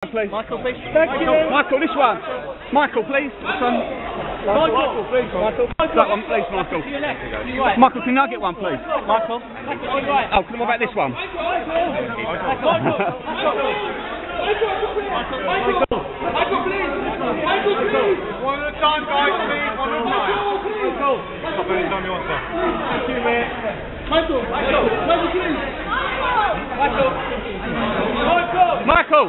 Please. Michael, please. Thank Michael. You. Michael, this one. Michael, please. This one. Michael, please. Michael. That one, please, Michael. Michael, can I get one, please? Michael. Oh, what about this one? Michael, please. Michael, please. One at a time, guys, please. One at a time. Thank you, mate. Michael, please. Michael.